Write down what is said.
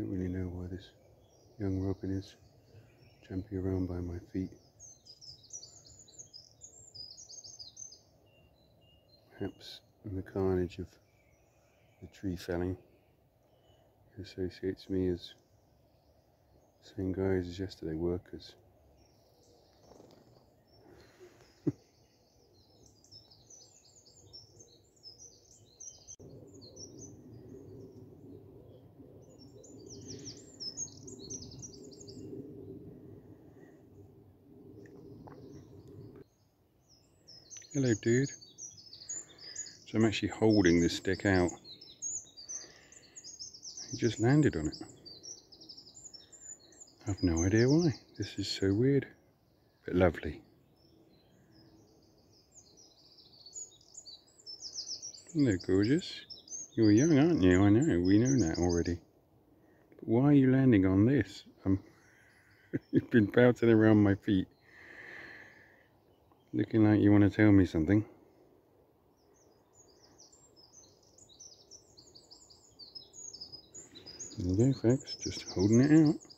don't really know why this young robin is jumping around by my feet. Perhaps the carnage of the tree felling associates me as the same guys as yesterday, workers. Hello, dude. So I'm actually holding this stick out. He just landed on it. I have no idea why. This is so weird, but lovely. Hello, gorgeous. You're young, aren't you? I know, we know that already. But why are you landing on this? You've been bouncing around my feet. Looking like you want to tell me something. There you go, folks, just holding it out.